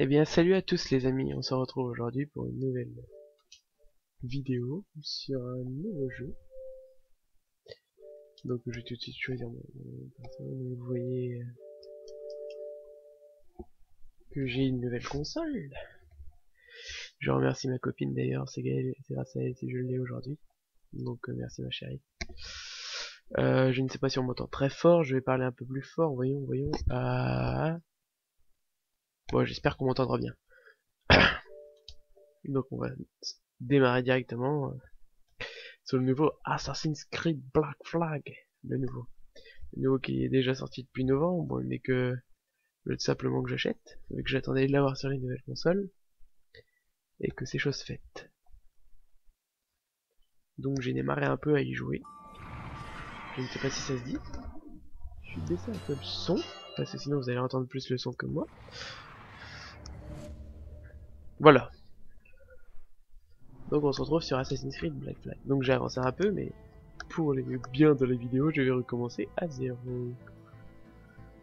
Eh bien salut à tous les amis, on se retrouve aujourd'hui pour une nouvelle vidéo sur un nouveau jeu. Donc je vais tout de suite choisir mon personnage. Vous voyez que j'ai une nouvelle console. Je remercie ma copine d'ailleurs, c'est grâce à elle si je l'ai aujourd'hui. Donc merci ma chérie. Je ne sais pas si on m'entend très fort, je vais parler un peu plus fort, voyons. Ah. Bon, j'espère qu'on m'entendra bien. Donc on va démarrer directement sur le nouveau Assassin's Creed Black Flag. Le nouveau qui est déjà sorti depuis novembre. Bon, il n'est que simplement que j'achète, vu que j'attendais de l'avoir sur les nouvelles consoles et que c'est chose faite. Donc j'ai démarré un peu à y jouer. Je ne sais pas si ça se dit. Je vais baisser un peu le son parce que sinon vous allez entendre plus le son que moi. Voilà. Donc on se retrouve sur Assassin's Creed Black Flag. Donc j'ai avancé un peu, mais pour les bien dans la vidéo, je vais recommencer à zéro.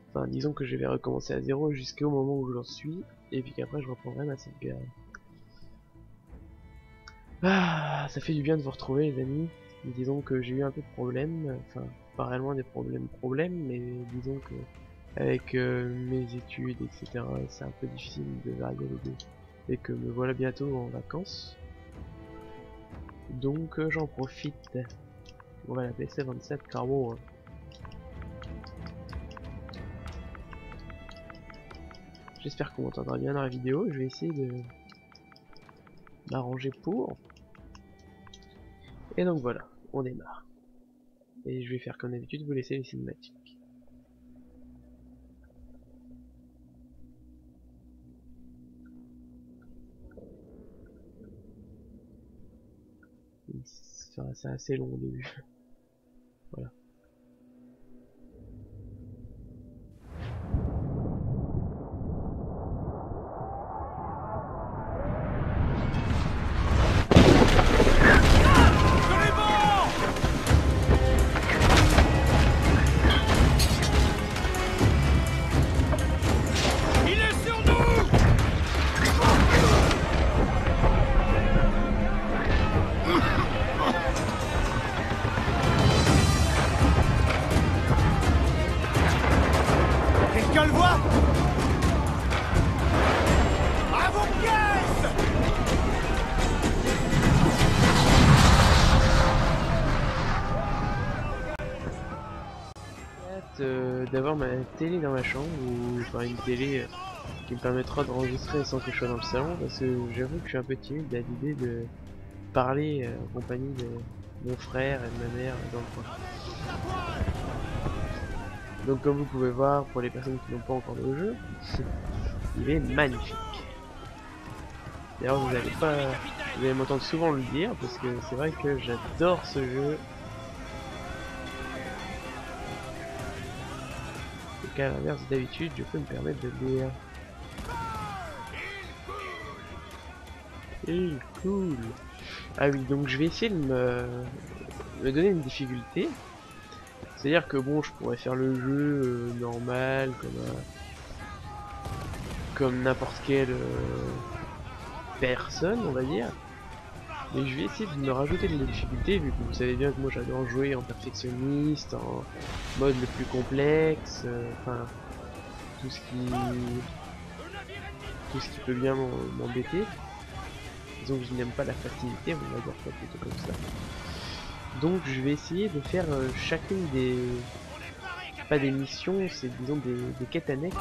Enfin, disons que je vais recommencer à zéro jusqu'au moment où j'en suis, et puis qu'après je reprendrai ma sauvegarde. Ah, ça fait du bien de vous retrouver les amis. Disons que j'ai eu un peu de problèmes, enfin pas réellement des problèmes, mais disons que avec mes études, etc., c'est un peu difficile de varier les deux. Et que me voilà bientôt en vacances. Donc j'en profite. On va la PC 27 car bon. J'espère qu'on m'entendra bien dans la vidéo. Je vais essayer de m'arranger pour. Et donc voilà, on démarre. Et je vais faire comme d'habitude, vous laisser les cinématiques. C'est assez long au début. Voilà. D'avoir ma télé dans ma chambre, ou enfin une télé qui me permettra d'enregistrer sans que je sois dans le salon, parce que j'avoue que je suis un peu timide à l'idée de parler en compagnie de mon frère et de ma mère dans le coin. Donc comme vous pouvez voir, pour les personnes qui n'ont pas encore le jeu, il est magnifique. D'ailleurs vous allez m'entendre souvent le dire, parce que c'est vrai que j'adore ce jeu. À l'inverse d'habitude, je peux me permettre de dire il cool. Ah oui, donc je vais essayer de me donner une difficulté, c'est à dire que bon, je pourrais faire le jeu normal comme n'importe quelle personne, on va dire, mais je vais essayer de me rajouter de la difficulté, vu que vous savez bien que moi j'adore jouer en perfectionniste, en mode le plus complexe, enfin tout ce qui peut bien m'embêter. Donc je n'aime pas la facilité, on va dire ça plutôt comme ça. Donc je vais essayer de faire chacune des, pas des missions, c'est disons des quêtes annexes.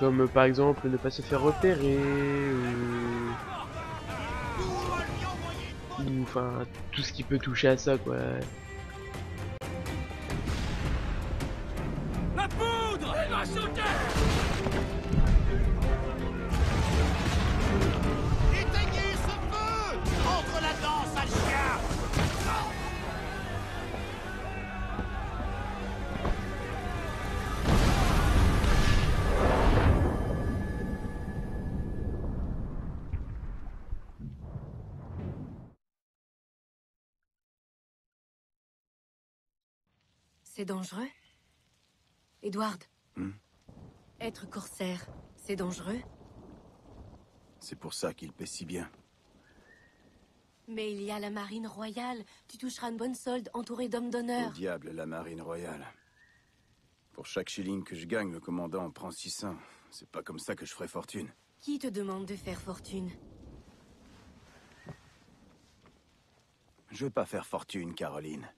Comme par exemple ne pas se faire repérer, ou enfin tout ce qui peut toucher à ça quoi. La poudre, elle va sauter. Éteignez ce feu. Entre la danse à chien. C'est dangereux? Edward, être corsaire, c'est dangereux? C'est pour ça qu'il paie si bien. Mais il y a la marine royale. Tu toucheras une bonne solde entourée d'hommes d'honneur. Au diable, la marine royale. Pour chaque shilling que je gagne, le commandant en prend 600. C'est pas comme ça que je ferai fortune. Qui te demande de faire fortune? Je veux pas faire fortune, Caroline.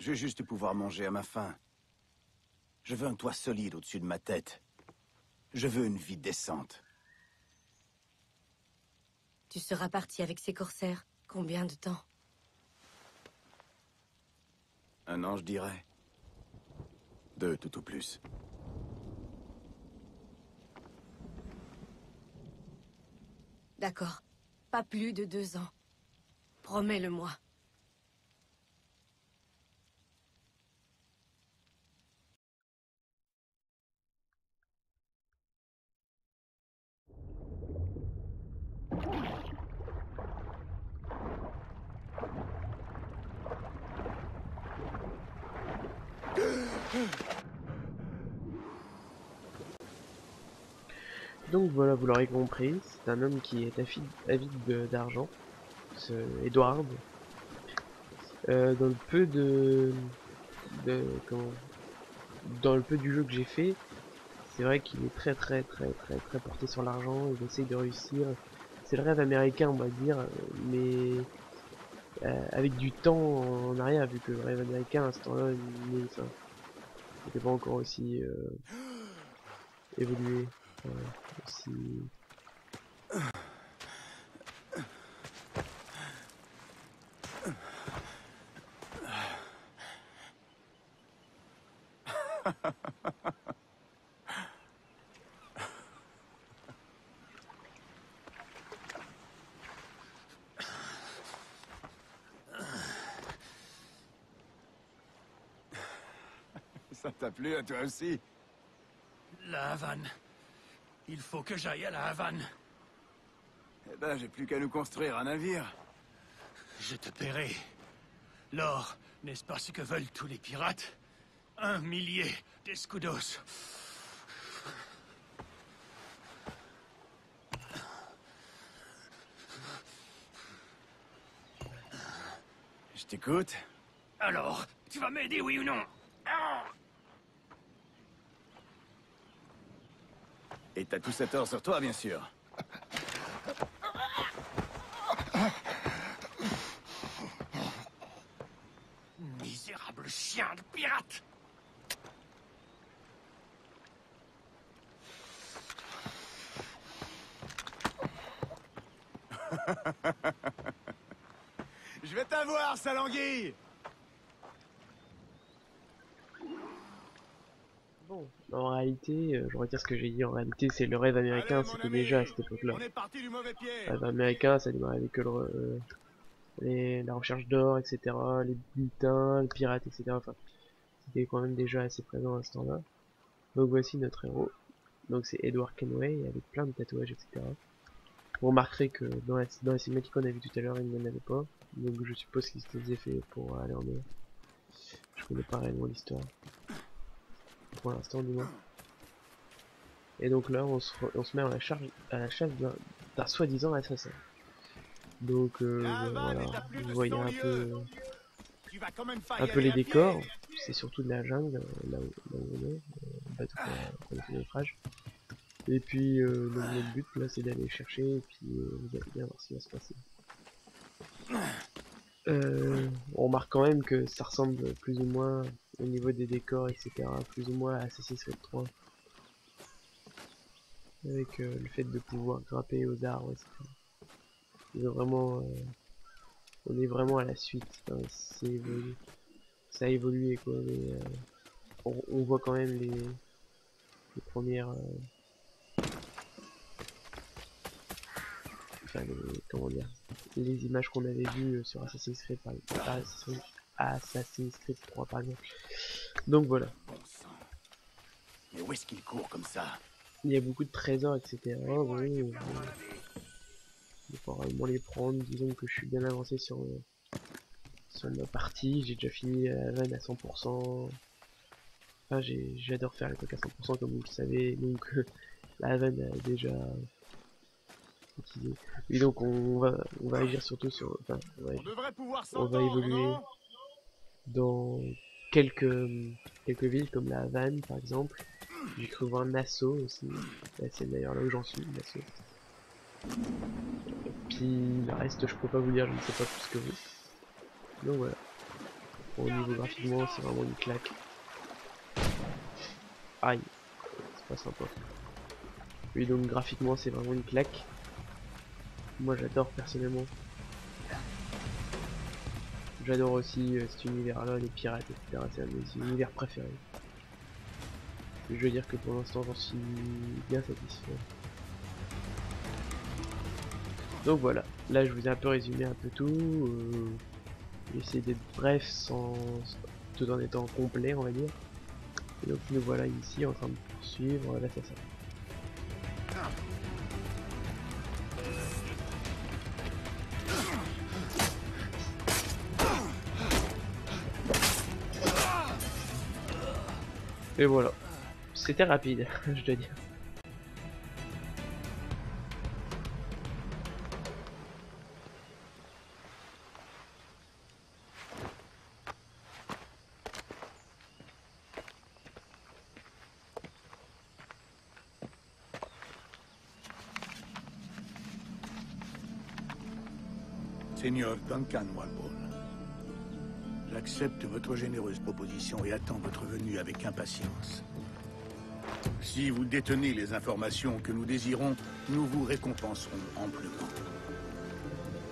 Je veux juste pouvoir manger à ma faim. Je veux un toit solide au-dessus de ma tête. Je veux une vie décente. Tu seras parti avec ces corsaires. Combien de temps? 1 an, je dirais. 2, tout au plus. D'accord. Pas plus de 2 ans. Promets-le-moi. Donc voilà, vous l'aurez compris, c'est un homme qui est avide d'argent, ce Edward. Dans le peu dans le peu du jeu que j'ai fait, c'est vrai qu'il est très porté sur l'argent. Il essaye de réussir, c'est le rêve américain, on va dire, mais avec du temps en arrière, vu que le rêve américain à ce temps-là, n'était pas encore aussi évolué. Ça t'a plu à toi aussi? La Havane. Il faut que j'aille à la Havane. Eh ben, j'ai plus qu'à nous construire un navire. Je te paierai. L'or, n'est-ce pas ce que veulent tous les pirates? 1 millier d'escudos. Je t'écoute. Alors, tu vas m'aider, oui ou non? Et t'as tout cet or sur toi, bien sûr. Misérable chien de pirate! Je vais t'avoir, sale anguille! En réalité, je retire ce que j'ai dit, en réalité c'est le rêve américain, c'était déjà à cette époque-là. Le rêve américain, ça démarrait avec la recherche d'or, etc., les bulletins, les pirates, etc. Enfin, c'était quand même déjà assez présent à ce temps-là. Donc voici notre héros. Donc c'est Edward Kenway, avec plein de tatouages, etc. Vous remarquerez que dans la cinématique qu'on a vu tout à l'heure, il n'en avait pas. Donc je suppose qu'il se faisait fait pour aller en mer. Je connais pas réellement l'histoire. Pour l'instant du moins. Et donc là on se met à la chasse d'un soi-disant assassin. Donc voilà, vous voyez un peu les décors, c'est surtout de la jungle là où on est, bateau qu'on a fait naufrage. Et puis notre but là c'est d'aller chercher et puis vous allez bien voir ce qui va se passer. On remarque quand même que ça ressemble plus ou moins au niveau des décors, etc., plus ou moins à Assassin's Creed 3, avec le fait de pouvoir grimper aux arbres, etc. Vraiment, on est vraiment à la suite, enfin, ça a évolué quoi, mais on voit quand même les premières, comment dire, les images qu'on avait vues sur Assassin's Creed Assassin's Creed 3 par exemple. Donc voilà. Bon sang. Mais où est-ce qu'il court comme ça? Il y a beaucoup de trésors, etc. Oui, il faut vraiment les prendre. Disons que je suis bien avancé sur ma partie. J'ai déjà fini la vanne à 100%. Enfin, j'adore faire les trucs à 100% comme vous le savez, donc la vanne est déjà utilisée. Et donc on va agir surtout sur... Enfin, ouais, on va évoluer dans quelques villes comme la Havane par exemple. J'ai cru voir Nassau aussi. C'est d'ailleurs là où j'en suis, Nassau. Puis le reste je peux pas vous dire, je ne sais pas plus que vous. Donc voilà. Au niveau graphiquement c'est vraiment une claque. Aïe, c'est pas sympa. Oui, donc graphiquement c'est vraiment une claque. Moi j'adore personnellement. J'adore aussi cet univers là, les pirates, etc. C'est un de mes univers préférés. Je veux dire que pour l'instant j'en suis bien satisfait. Donc voilà, là je vous ai un peu résumé un peu tout. J'essaie d'être bref tout en étant complet on va dire. Et donc nous voilà ici en train de poursuivre l'assassin. Et voilà, c'était rapide, je dois dire. Seigneur Duncan Walpole, j'accepte votre généreuse proposition et attends votre venue avec impatience. Si vous détenez les informations que nous désirons, nous vous récompenserons amplement.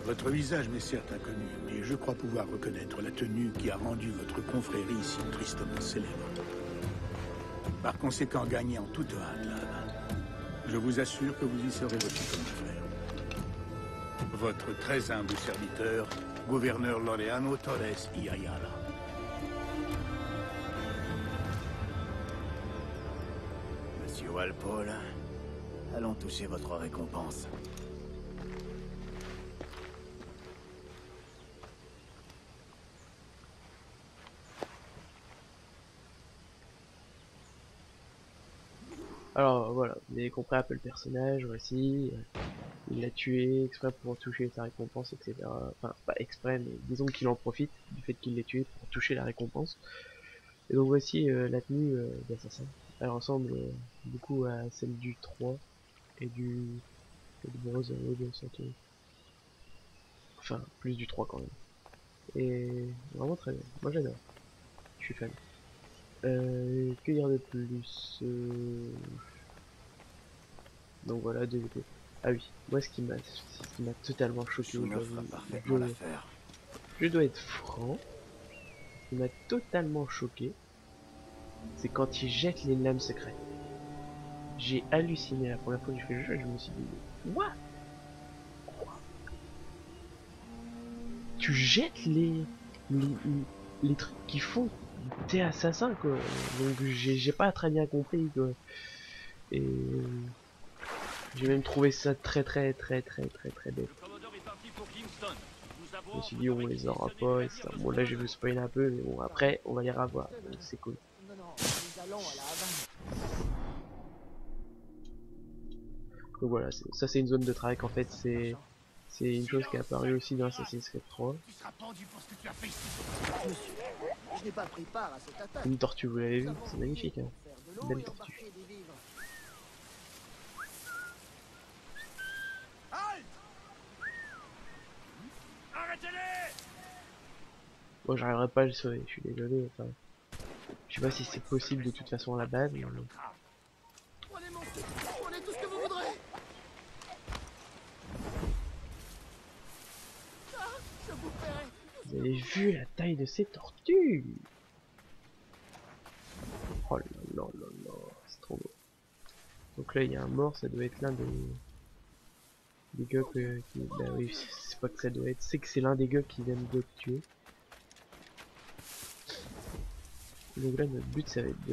Votre visage m'est certes inconnu, mais je crois pouvoir reconnaître la tenue qui a rendu votre confrérie si tristement célèbre. Par conséquent, gagnez en toute hâte la Havane. Je vous assure que vous y serez reçu comme frère. Votre très humble serviteur, Gouverneur Laureano Torres y Ayala. Monsieur Walpole, allons toucher votre récompense. Alors voilà, vous avez compris un peu le personnage, voici... Il l'a tué exprès pour toucher sa récompense, etc. Enfin, pas exprès, mais disons qu'il en profite du fait qu'il l'ait tué pour toucher la récompense. Et donc voici la tenue d'assassin. Elle ressemble beaucoup à celle du 3 et du bronze de santé. Enfin, plus du 3 quand même. Et vraiment très bien. Moi j'adore. Je suis fan. Que dire de plus Donc voilà, deux vidéos. Ah oui, moi ce qui m'a totalement choqué aujourd'hui, je dois être franc, ce qui m'a totalement choqué, c'est quand il jette les lames secrètes. J'ai halluciné la première fois que j'ai fait le jeu, je me suis dit, what? Quoi? Tu jettes les trucs qu'ils font, t'es assassin quoi, donc j'ai pas très bien compris quoi. Et... J'ai même trouvé ça très bête. Je me suis dit on les aura pas, etc. Bon là je vais vous spoiler un peu, mais bon après on va les revoir, c'est cool. Donc voilà, ça c'est une zone de track en fait, c'est une chose qui est apparue aussi dans Assassin's Creed 3. Une tortue, vous l'avez vu, c'est magnifique hein. Belle tortue. Bon, j'arriverai pas à le sauver, je suis désolé. Enfin, je sais pas si c'est possible de toute façon à la base. Mais... Vous avez vu la taille de ces tortues? Oh là là là là, c'est trop beau. Donc là, il y a un mort, ça doit être l'un des gars qui... Bah oui, c'est pas que ça doit être, c'est que c'est l'un des gars qui vient de tuer. Donc là notre but ça va être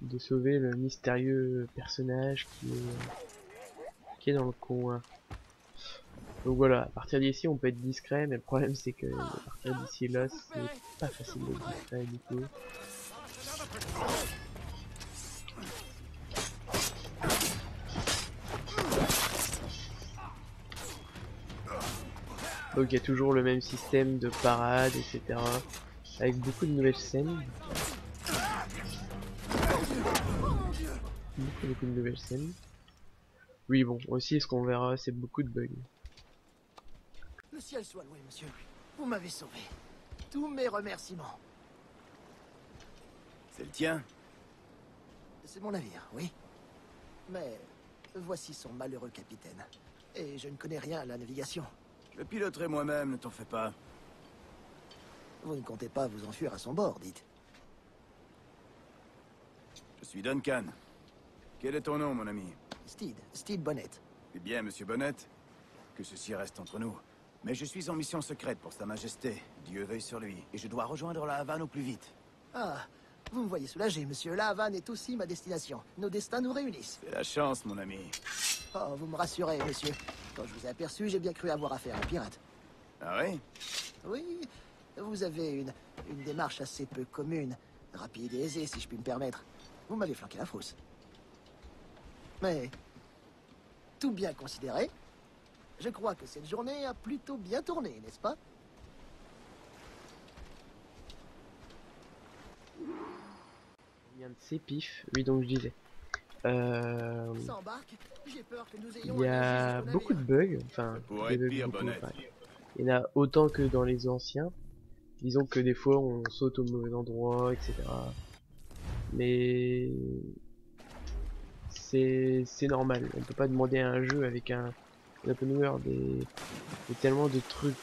de sauver le mystérieux personnage qui est dans le coin. Donc voilà, à partir d'ici on peut être discret, mais le problème c'est que à partir d'ici là c'est pas facile d'être discret du tout. Donc il y a toujours le même système de parade, etc. Avec beaucoup de nouvelles scènes. Beaucoup de nouvelles scènes. Oui bon, aussi ce qu'on verra c'est beaucoup de bugs. Le ciel soit loué, monsieur. Vous m'avez sauvé. Tous mes remerciements. C'est le tien? C'est mon navire, oui. Mais voici son malheureux capitaine. Et je ne connais rien à la navigation. Je le piloterai moi-même, ne t'en fais pas. Vous ne comptez pas vous enfuir à son bord, dites. Je suis Duncan. Quel est ton nom, mon ami? Stede Bonnet. Eh bien, monsieur Bonnet, que ceci reste entre nous. Mais je suis en mission secrète pour Sa Majesté. Dieu veuille sur lui. Et je dois rejoindre la Havane au plus vite. Ah, vous me voyez soulagé, monsieur. La Havane est aussi ma destination. Nos destins nous réunissent. C'est la chance, mon ami. Oh, vous me rassurez, monsieur. Quand je vous ai aperçu, j'ai bien cru avoir affaire à un pirate. Ah oui? Oui, vous avez une démarche assez peu commune. Rapide et aisée, si je puis me permettre. Vous m'avez flanqué la frousse. Mais, tout bien considéré, je crois que cette journée a plutôt bien tourné, n'est-ce pas? Il y a un de ces pifs, oui donc je disais. Il y a beaucoup de bugs, enfin des bugs pire, beaucoup, il y en a autant que dans les anciens. Disons que des fois on saute au mauvais endroit, etc. Mais c'est normal, on peut pas demander à un jeu avec un open world et tellement de trucs,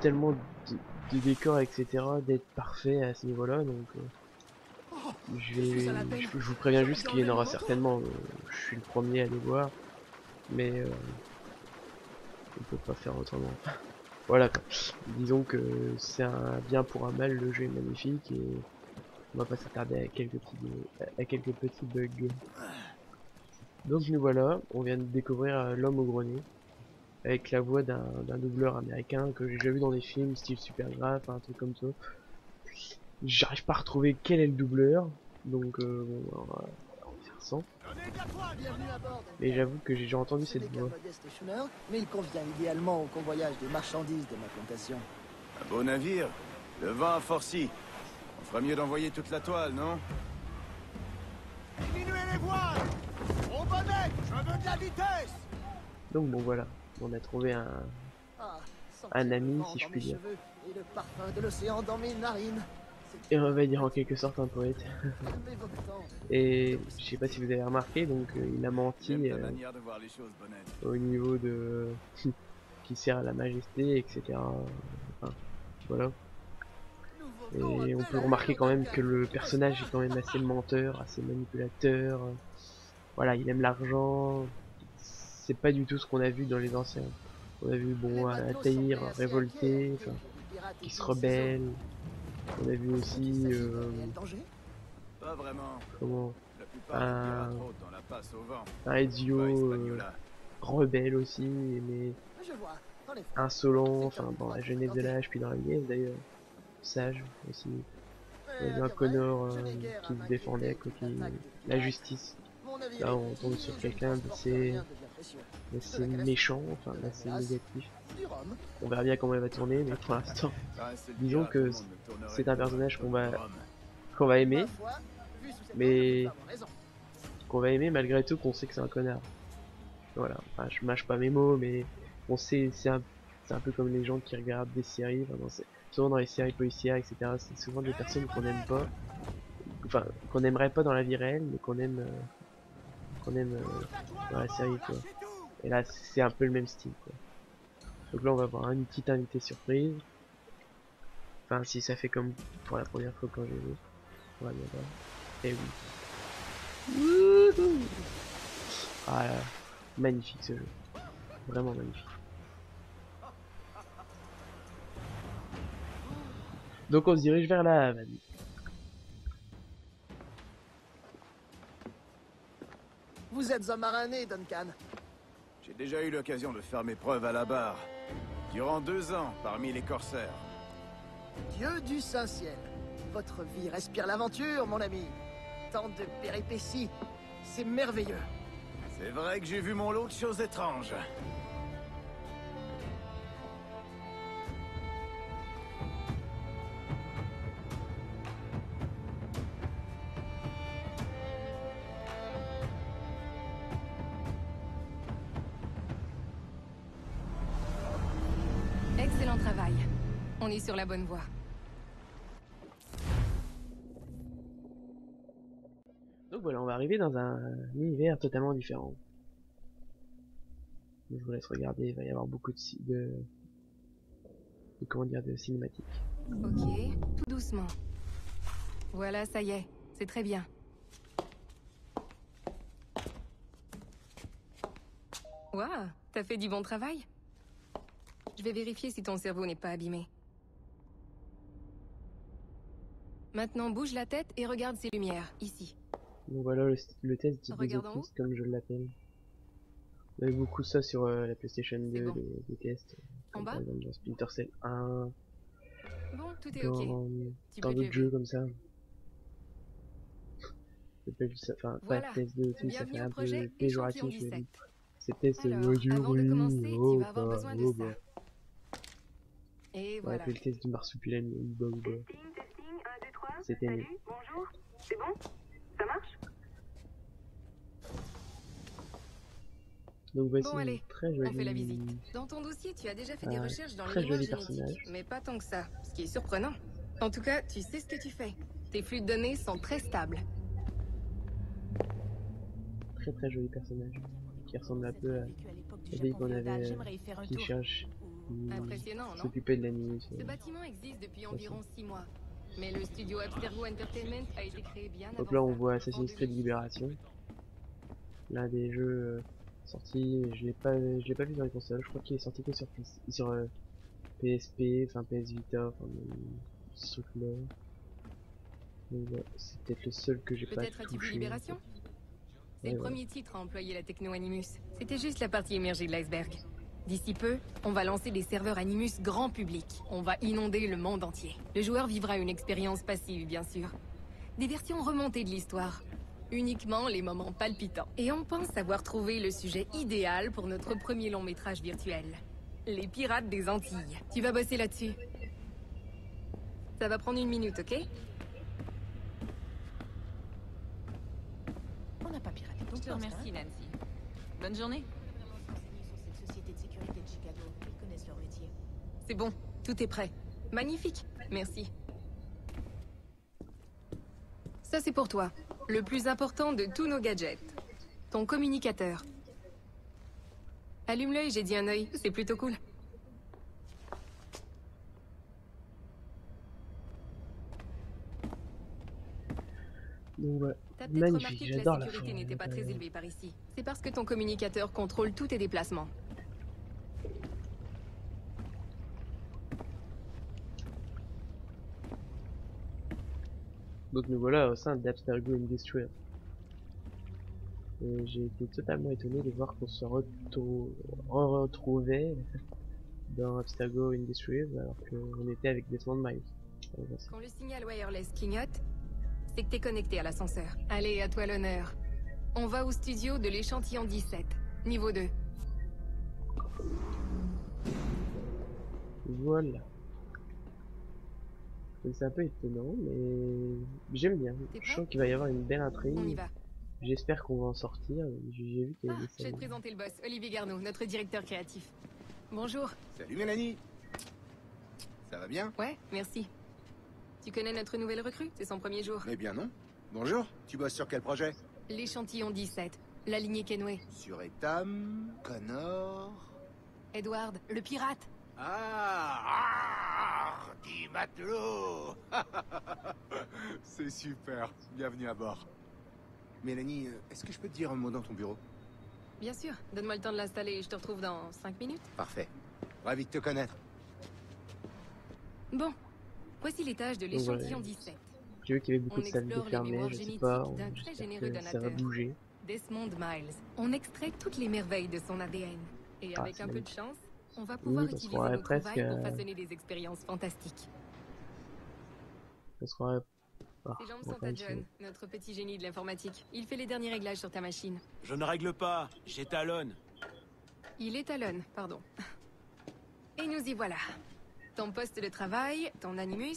tellement de décors, etc. d'être parfait à ce niveau-là, donc... Je vous préviens juste qu'il y en aura certainement, je suis le premier à les voir, mais on peut pas faire autrement. Voilà quoi. Disons que c'est un bien pour un mal, le jeu est magnifique et on va pas s'attarder à quelques petits bugs. Donc nous voilà, on vient de découvrir l'homme au grenier, avec la voix d'un doubleur américain que j'ai déjà vu dans des films, style Supergraph, un truc comme ça. J'arrive pas à retrouver quel est le doubleur, donc bon, on va faire sans. Mais j'avoue que j'ai déjà entendu cette voix. Mais il convient idéalement au convoyage des marchandises de ma plantation. Un beau navire, le vent à Forcy. On ferait mieux d'envoyer toute la toile, non? Diminuez les voiles! On va mettre, je veux de la vitesse! Donc bon voilà, on a trouvé un ami si je puis dire. Et le parfum de l'océan dans mes narines. Et on va dire en quelque sorte un poète. Et je sais pas si vous avez remarqué, donc il a menti au niveau de qui sert à la majesté, etc. Enfin, voilà. Et on peut remarquer quand même que le personnage est quand même assez menteur, assez manipulateur. Voilà, il aime l'argent. C'est pas du tout ce qu'on a vu dans les anciens. On a vu bon Altaïr révolté, enfin, qui se rebelle. On a vu aussi comment un Ezio rebelle aussi, mais insolent, enfin dans la jeunesse de l'âge, puis dans la vieillesse d'ailleurs, sage aussi. On a vu un Connor qui se défendait contre la justice. Là on tombe sur quelqu'un d'assez méchant, enfin d'assez négatif. On verra bien comment elle va tourner, mais pour l'instant, disons que c'est un personnage qu'on va aimer, mais qu'on va aimer malgré tout, qu'on sait que c'est un connard. Voilà, enfin, je mâche pas mes mots, mais on sait, c'est un peu comme les gens qui regardent des séries, enfin, souvent dans les séries policières, etc. C'est souvent des personnes qu'on n'aime pas, enfin qu'on n'aimerait pas dans la vie réelle, mais qu'on aime dans la série quoi. Et là c'est un peu le même style quoi. Donc là on va avoir une petite invitée surprise. Enfin si ça fait comme pour la première fois quand j'ai vu. Ouais bien voilà. Et oui. Ah là, magnifique ce jeu. Vraiment magnifique. Donc on se dirige vers la Havane. Vous êtes un marin né, Duncan. J'ai déjà eu l'occasion de faire mes preuves à la barre. Durant 2 ans, parmi les corsaires. Dieu du Saint-Ciel, votre vie respire l'aventure, mon ami. Tant de péripéties, c'est merveilleux. C'est vrai que j'ai vu mon lot de choses étranges. Excellent travail. On est sur la bonne voie. Donc voilà, on va arriver dans un univers totalement différent. Je vous laisse regarder, il va y avoir beaucoup de cinématiques. Ok, tout doucement. Voilà, ça y est, c'est très bien. Waouh, t'as fait du bon travail. Je vais vérifier si ton cerveau n'est pas abîmé. Maintenant, bouge la tête et regarde ces lumières, ici. Donc voilà le test des autistes, comme je l'appelle. On avait beaucoup ça sur la PlayStation 2, bon. des tests. En bas. Par exemple dans Splinter Cell 1. Bon, tout est dans, ok. Dans d'autres jeux comme ça. Enfin, voilà. Pas test de autisme, ça fait un peu péjoratif. C'est test de et voilà. On a fait le test du marsupilami. C'était nul. Bonjour, c'est bon? Ça marche? Donc voici une très jolie... on fait la visite. Dans ton dossier, tu as déjà fait des recherches dans les mémoires génétiques, mais pas tant que ça, ce qui est surprenant. En tout cas, tu sais ce que tu fais. Tes flux de données sont très stables. Très très joli personnage, qui ressemble un peu à celui qu'on avait, qui cherche, s'occuper de l'animus. Ce bâtiment existe depuis environ 6 mois. Mais le studio Abstergo Entertainment a été créé bien avant. Donc là on voit Assassin's Creed Libération. L'un des jeux sortis, je l'ai pas vu dans les consoles, je crois qu'il est sorti que sur, PSP, enfin PS Vita, enfin ce truc là. Voilà, c'est peut-être le seul que j'ai pas touché. Peut-être as-tu vu Libération? C'est le premier titre à employer la techno Animus. C'était juste la partie émergée de l'iceberg. D'ici peu, on va lancer des serveurs Animus grand public. On va inonder le monde entier. Le joueur vivra une expérience passive, bien sûr. Des versions remontées de l'histoire. Uniquement les moments palpitants. Et on pense avoir trouvé le sujet idéal pour notre premier long métrage virtuel. Les pirates des Antilles. Tu vas bosser là-dessus. Ça va prendre 1 minute, ok? On n'a pas piraté. Je te remercie, Nancy. Bonne journée. C'est bon, tout est prêt. Magnifique, merci. Ça c'est pour toi, le plus important de tous nos gadgets. Ton communicateur. Allume-le et j'ai dit un œil, c'est plutôt cool. Ouais. T'as peut-être remarqué que la sécurité n'était pas très élevée par ici. C'est parce que ton communicateur contrôle tous tes déplacements. Donc nous voilà au sein d'Abstergo Industries. J'ai été totalement étonné de voir qu'on se retrouvait dans Abstergo Industries alors qu'on était avec Desmond Miles. Quand le signal wireless clignote, c'est que t'es connecté à l'ascenseur. Allez, à toi l'honneur. On va au studio de l'échantillon 17, niveau 2. Voilà. C'est un peu étonnant, mais j'aime bien. Je sens qu'il va y avoir une belle intrigue. J'espère qu'on va en sortir. J'ai vu qu'il y avait des... Je vais te présenter le boss, Olivier Garneau, notre directeur créatif. Bonjour. Salut Mélanie. Ça va bien? Ouais, merci. Tu connais notre nouvelle recrue? C'est son premier jour. Eh bien non. Bonjour. Tu bosses sur quel projet? L'échantillon 17, la lignée Kenway. Sur Etam, Connor... Edward, le pirate. Ah, petit matelot. C'est super, bienvenue à bord. Mélanie, est-ce que je peux te dire un mot dans ton bureau? Bien sûr, donne-moi le temps de l'installer et je te retrouve dans 5 minutes. Parfait, ravi de te connaître. Bon, voici l'étage de l'échantillon 17. J'ai vu qu'il y avait beaucoup de salles de fermées, je sais pas, j'espère que ça va bouger. Desmond Miles. On extrait toutes les merveilles de son ADN. Et avec un peu de chance, on va pouvoir utiliser nos trouvailles pour façonner des expériences fantastiques. Ses jambes sont à John, notre petit génie de l'informatique. Il fait les derniers réglages sur ta machine. Je ne règle pas, j'étalonne. Il étalonne, pardon. Et nous y voilà. Ton poste de travail, ton Animus...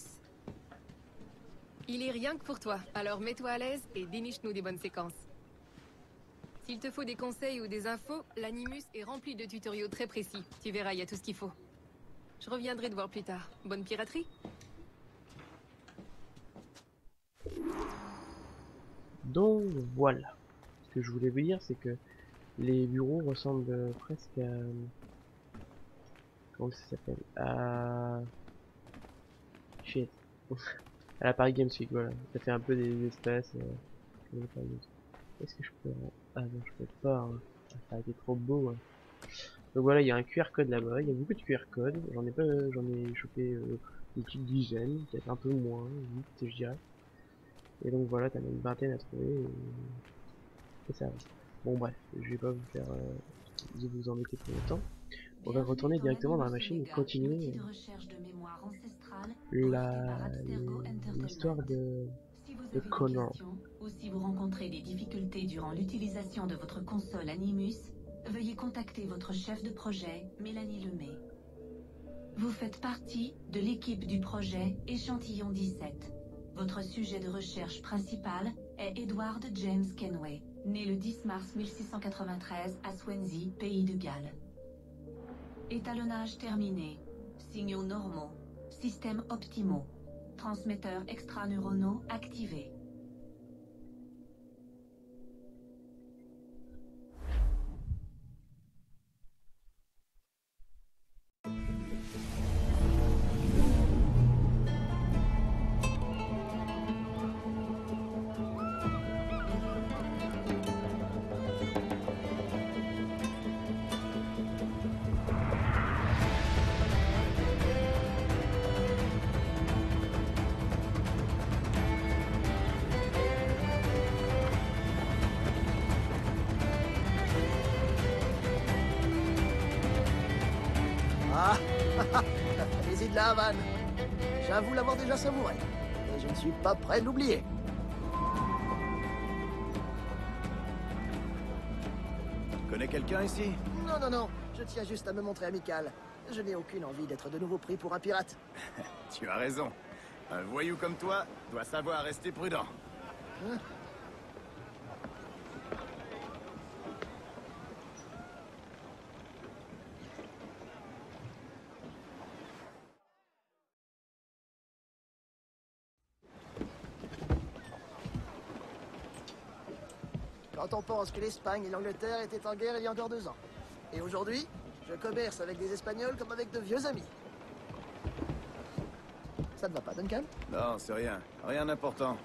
Il est rien que pour toi, alors mets-toi à l'aise et déniche-nous des bonnes séquences. S'il te faut des conseils ou des infos, l'Animus est rempli de tutoriaux très précis. Tu verras, il y a tout ce qu'il faut. Je reviendrai te voir plus tard. Bonne piraterie. Donc voilà. Ce que je voulais vous dire, c'est que les bureaux ressemblent presque à... Comment ça s'appelle ? À... Shit. À la Paris Games Week, voilà. Ça fait un peu des espaces. Est-ce que je peux... Ah non, je peux pas. Hein. Ça a été trop beau. Hein. Donc voilà, il y a un QR code là-bas. Il y a beaucoup de QR codes. J'en ai pas, j'en ai chopé une petite dizaine, peut-être un peu moins, 8 je dirais. Et donc voilà, t'as une vingtaine à trouver. Et ça. Bon bref, je vais pas vous faire vous embêter pour longtemps. On va retourner directement dans la machine et continuer l'histoire de Connor. Ou si vous rencontrez des difficultés durant l'utilisation de votre console Animus, veuillez contacter votre chef de projet, Mélanie Lemay. Vous faites partie de l'équipe du projet Échantillon 17. Votre sujet de recherche principal est Edward James Kenway, né le 10 mars 1693 à Swansea, pays de Galles. Étalonnage terminé. Signaux normaux. Systèmes optimaux. Transmetteurs extraneuronaux activés. Allez-y de la Havane. J'avoue l'avoir déjà savouré. Et je ne suis pas prêt de l'oublier. Connais quelqu'un ici? Non, non, non. Je tiens juste à me montrer amical. Je n'ai aucune envie d'être de nouveau pris pour un pirate. Tu as raison. Un voyou comme toi doit savoir rester prudent. Quand on pense que l'Espagne et l'Angleterre étaient en guerre il y a encore 2 ans. Et aujourd'hui, je commerce avec des Espagnols comme avec de vieux amis. Ça ne va pas, Duncan? Non, c'est rien. Rien d'important.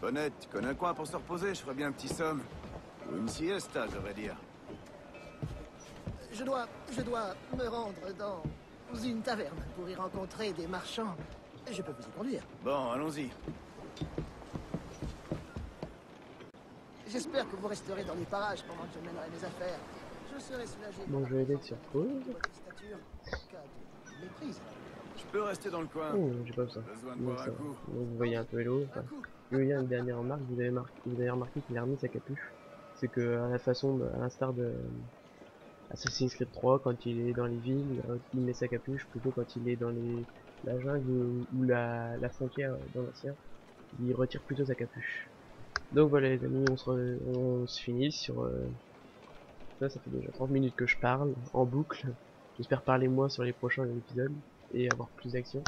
Bonnet, tu connais un coin pour se reposer? Je ferais bien un petit somme. Ou une siesta, j'aurais dire. Je dois me rendre dans une taverne pour y rencontrer des marchands. Je peux vous y conduire. Bon, allons-y. J'espère que vous resterez dans les parages pendant que je mènerai mes affaires. Je serai soulagé. Bon, je vais être sur pause. Je peux rester dans le coin. Oh, j'ai pas besoin. Vous voyez un peu l'eau. Il y a une dernière remarque. Vous avez remarqué qu'il a remis sa capuche. C'est que, à la façon, à l'instar de Assassin's Creed III, quand il est dans les villes, il met sa capuche. Plutôt quand il est dans la jungle ou la frontière dans l'océan, il retire plutôt sa capuche. Donc voilà les amis, on se finit sur... Ça fait déjà 30 minutes que je parle, en boucle. J'espère parler moins sur les prochains épisodes, et avoir plus d'action.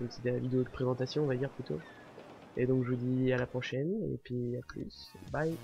Donc c'était la vidéo de présentation, on va dire plutôt. Et donc je vous dis à la prochaine, et puis à plus. Bye.